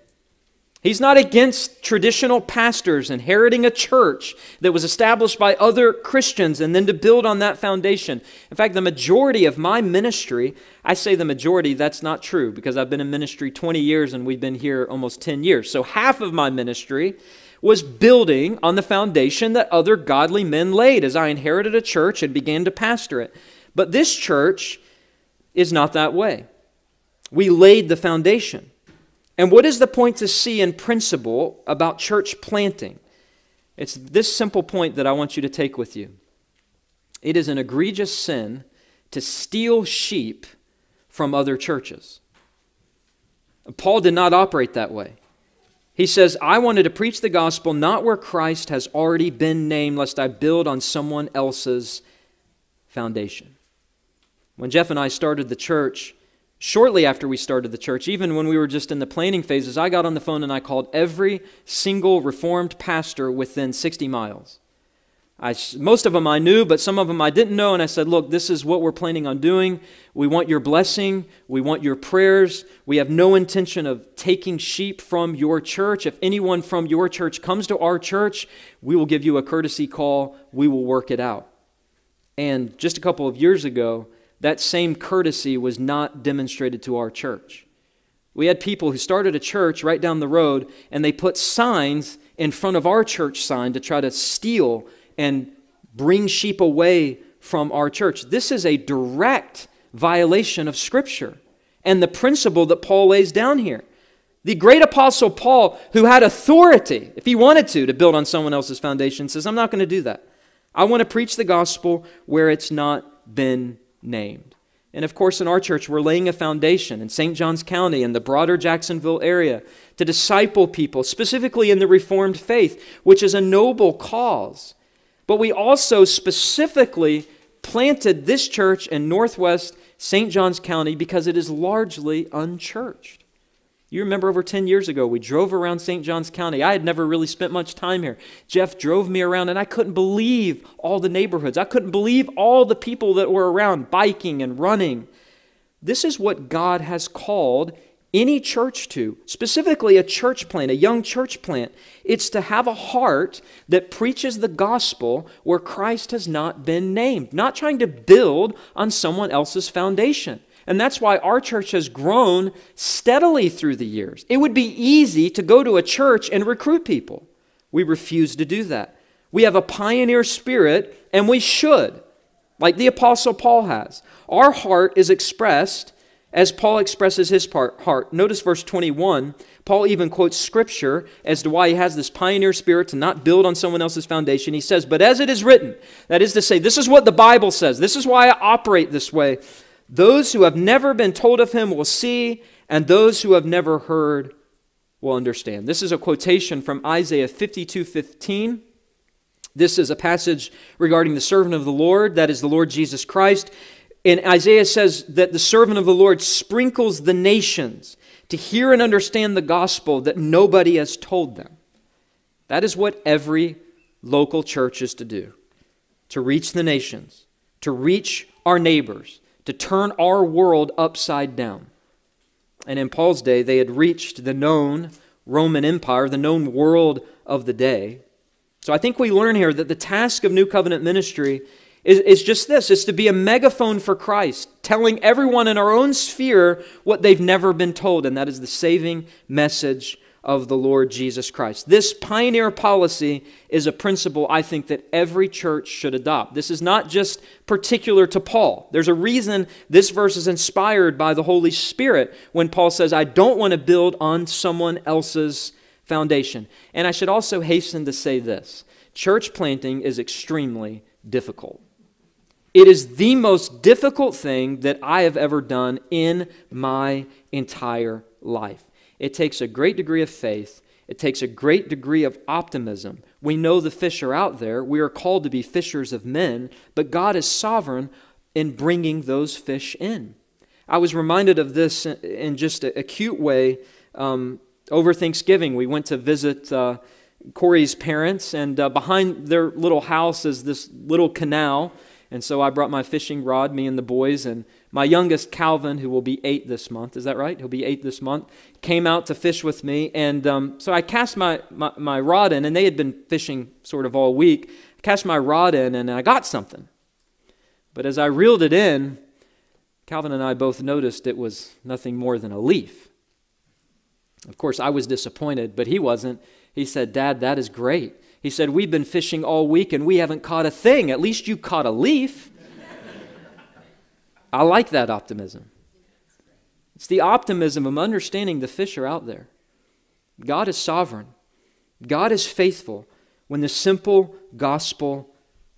He's not against traditional pastors inheriting a church that was established by other Christians and then to build on that foundation. In fact, the majority of my ministry, I say the majority, that's not true because I've been in ministry twenty years and we've been here almost ten years. So half of my ministry was building on the foundation that other godly men laid as I inherited a church and began to pastor it. But this church is not that way. We laid the foundation. And what is the point to see in principle about church planting? It's this simple point that I want you to take with you. It is an egregious sin to steal sheep from other churches. Paul did not operate that way. He says, I wanted to preach the gospel not where Christ has already been named, lest I build on someone else's foundation. When Jeff and I started the church, shortly after we started the church, even when we were just in the planning phases, I got on the phone and I called every single Reformed pastor within sixty miles. I, most of them I knew, but some of them I didn't know, and I said, look, this is what we're planning on doing. We want your blessing. We want your prayers. We have no intention of taking sheep from your church. If anyone from your church comes to our church, we will give you a courtesy call. We will work it out. And just a couple of years ago, that same courtesy was not demonstrated to our church. We had people who started a church right down the road, and they put signs in front of our church sign to try to steal and bring sheep away from our church. This is a direct violation of Scripture and the principle that Paul lays down here. The great apostle Paul, who had authority, if he wanted to, to build on someone else's foundation, says, I'm not going to do that. I want to preach the gospel where it's not been named. And of course, in our church, we're laying a foundation in Saint John's County and the broader Jacksonville area to disciple people, specifically in the Reformed faith, which is a noble cause. But we also specifically planted this church in Northwest Saint John's County because it is largely unchurched. You remember over ten years ago, we drove around Saint John's County. I had never really spent much time here. Jeff drove me around, and I couldn't believe all the neighborhoods. I couldn't believe all the people that were around, biking and running. This is what God has called any church to, specifically a church plant, a young church plant. It's to have a heart that preaches the gospel where Christ has not been named, not trying to build on someone else's foundation. And that's why our church has grown steadily through the years. It would be easy to go to a church and recruit people. We refuse to do that. We have a pioneer spirit, and we should, like the Apostle Paul has. Our heart is expressed as Paul expresses his part, heart. Notice verse twenty-one. Paul even quotes Scripture as to why he has this pioneer spirit to not build on someone else's foundation. He says, but as it is written, that is to say, this is what the Bible says. This is why I operate this way. Those who have never been told of him will see, and those who have never heard will understand. This is a quotation from Isaiah fifty-two fifteen. This is a passage regarding the servant of the Lord, that is the Lord Jesus Christ. And Isaiah says that the servant of the Lord sprinkles the nations to hear and understand the gospel that nobody has told them. That is what every local church is to do, to reach the nations, to reach our neighbors, to turn our world upside down. And in Paul's day, they had reached the known Roman Empire, the known world of the day. So I think we learn here that the task of New Covenant ministry is just this. It's to be a megaphone for Christ, telling everyone in our own sphere what they've never been told, and that is the saving message of the Lord Jesus Christ. This pioneer policy is a principle I think that every church should adopt. This is not just particular to Paul. There's a reason this verse is inspired by the Holy Spirit when Paul says, I don't want to build on someone else's foundation. And I should also hasten to say this. Church planting is extremely difficult. It is the most difficult thing that I have ever done in my entire life. It takes a great degree of faith. It takes a great degree of optimism. We know the fish are out there. We are called to be fishers of men, but God is sovereign in bringing those fish in. I was reminded of this in just a cute way um, over Thanksgiving. We went to visit uh, Corey's parents, and uh, behind their little house is this little canal. And so I brought my fishing rod, me and the boys, and my youngest, Calvin, who will be eight this month, is that right? He'll be eight this month, came out to fish with me. And um, so I cast my, my, my rod in, and they had been fishing sort of all week. I cast my rod in, and I got something. But as I reeled it in, Calvin and I both noticed it was nothing more than a leaf. Of course, I was disappointed, but he wasn't. He said, Dad, that is great. He said, we've been fishing all week and we haven't caught a thing. At least you caught a leaf. I like that optimism. It's the optimism of understanding the fish are out there. God is sovereign. God is faithful. when the simple gospel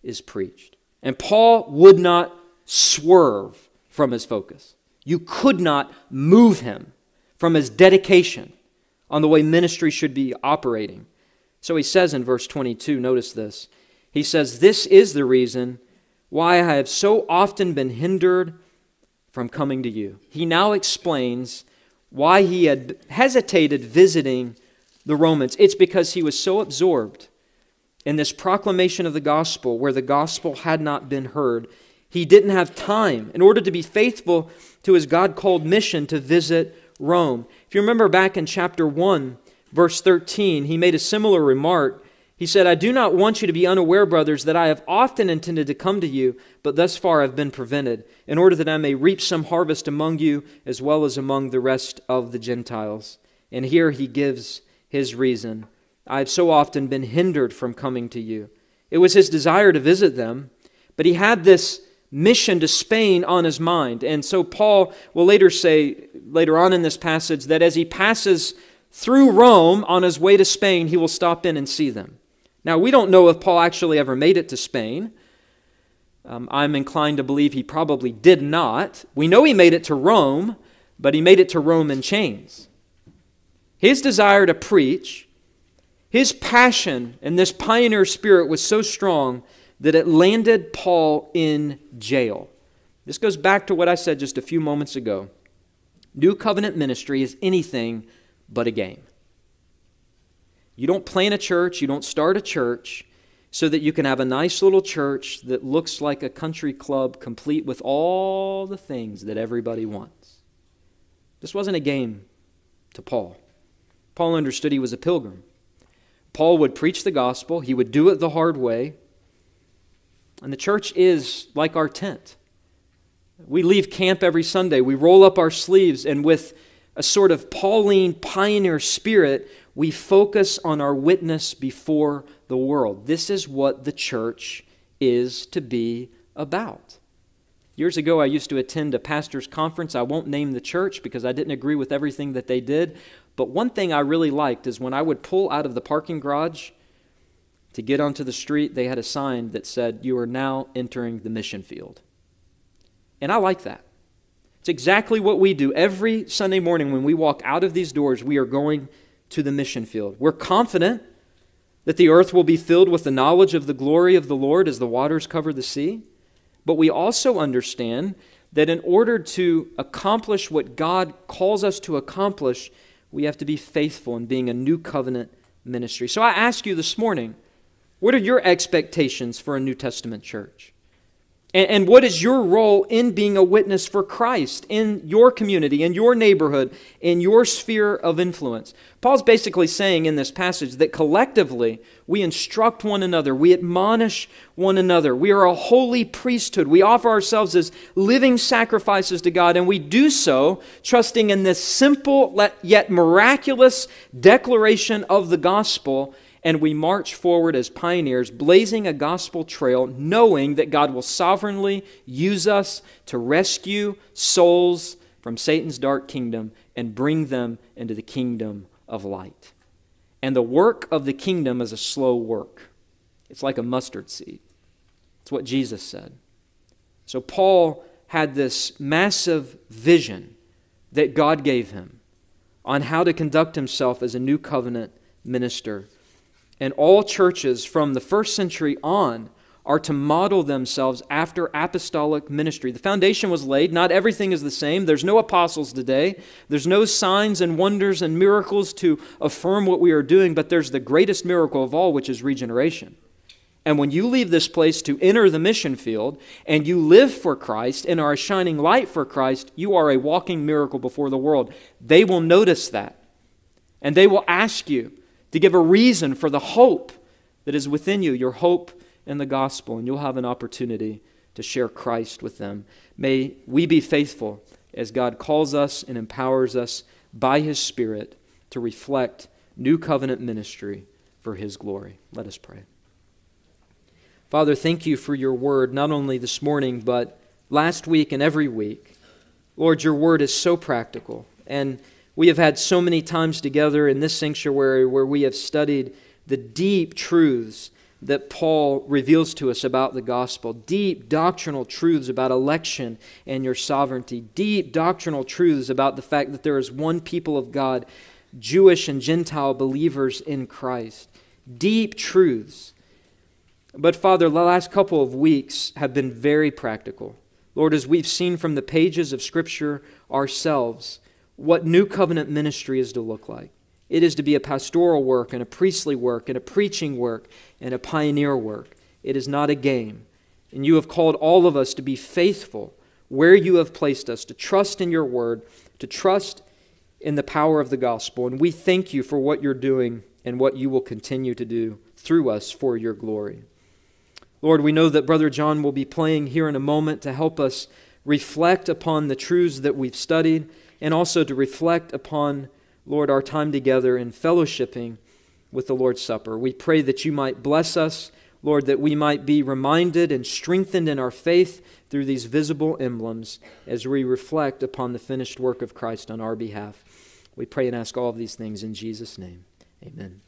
is preached. And Paul would not swerve from his focus. You could not move him from his dedication on the way ministry should be operating. So he says in verse twenty-two, notice this. He says, "This is the reason why I have so often been hindered from coming to you." He now explains why he had hesitated visiting the Romans. It's because he was so absorbed in this proclamation of the gospel where the gospel had not been heard. He didn't have time, in order to be faithful to his God-called mission, to visit Rome. If you remember back in chapter one, verse thirteen, he made a similar remark. He said, "I do not want you to be unaware, brothers, that I have often intended to come to you, but thus far have been prevented, in order that I may reap some harvest among you as well as among the rest of the Gentiles." And here he gives his reason. "I have so often been hindered from coming to you." It was his desire to visit them, but he had this mission to Spain on his mind. And so Paul will later say, later on in this passage, that as he passes through Rome on his way to Spain, he will stop in and see them. Now, we don't know if Paul actually ever made it to Spain. Um, I'm inclined to believe he probably did not. We know he made it to Rome, but he made it to Rome in chains. His desire to preach, his passion and this pioneer spirit was so strong that it landed Paul in jail. This goes back to what I said just a few moments ago. New covenant ministry is anything but a game. You don't plan a church, you don't start a church so that you can have a nice little church that looks like a country club complete with all the things that everybody wants. This wasn't a game to Paul. Paul understood he was a pilgrim. Paul would preach the gospel, he would do it the hard way. And the church is like our tent. We leave camp every Sunday. We roll up our sleeves, and with a sort of Pauline pioneer spirit, we focus on our witness before the world. This is what the church is to be about. Years ago, I used to attend a pastor's conference. I won't name the church because I didn't agree with everything that they did. But one thing I really liked is when I would pull out of the parking garage to get onto the street, they had a sign that said, "You are now entering the mission field." And I like that. It's exactly what we do every Sunday morning when we walk out of these doors. We are going to the mission field. We're confident that the earth will be filled with the knowledge of the glory of the Lord as the waters cover the sea. But we also understand that in order to accomplish what God calls us to accomplish, we have to be faithful in being a new covenant ministry. So I ask you this morning, what are your expectations for a New Testament church? And, and what is your role in being a witness for Christ in your community, in your neighborhood, in your sphere of influence? Paul's basically saying in this passage that collectively we instruct one another, we admonish one another, we are a holy priesthood, we offer ourselves as living sacrifices to God, and we do so trusting in this simple yet miraculous declaration of the gospel. And we march forward as pioneers, blazing a gospel trail, knowing that God will sovereignly use us to rescue souls from Satan's dark kingdom and bring them into the kingdom of light. And the work of the kingdom is a slow work. It's like a mustard seed. It's what Jesus said. So Paul had this massive vision that God gave him on how to conduct himself as a new covenant minister. And all churches from the first century on are to model themselves after apostolic ministry. The foundation was laid. Not everything is the same. There's no apostles today. There's no signs and wonders and miracles to affirm what we are doing, but there's the greatest miracle of all, which is regeneration. And when you leave this place to enter the mission field and you live for Christ and are a shining light for Christ, you are a walking miracle before the world. They will notice that, and they will ask you to give a reason for the hope that is within you, your hope in the gospel, and you'll have an opportunity to share Christ with them. May we be faithful as God calls us and empowers us by His Spirit to reflect new covenant ministry for His glory. Let us pray. Father, thank you for your word, not only this morning, but last week and every week. Lord, your word is so practical, and we have had so many times together in this sanctuary where we have studied the deep truths that Paul reveals to us about the gospel, deep doctrinal truths about election and your sovereignty, deep doctrinal truths about the fact that there is one people of God, Jewish and Gentile believers in Christ, deep truths. But Father, the last couple of weeks have been very practical. Lord, as we've seen from the pages of Scripture ourselves, what new covenant ministry is to look like. It is to be a pastoral work and a priestly work and a preaching work and a pioneer work. It is not a game. And you have called all of us to be faithful where you have placed us, to trust in your word, to trust in the power of the gospel. And we thank you for what you're doing and what you will continue to do through us for your glory. Lord, we know that Brother John will be playing here in a moment to help us reflect upon the truths that we've studied and also to reflect upon, Lord, our time together in fellowshipping with the Lord's Supper. We pray that you might bless us, Lord, that we might be reminded and strengthened in our faith through these visible emblems as we reflect upon the finished work of Christ on our behalf. We pray and ask all of these things in Jesus' name. Amen.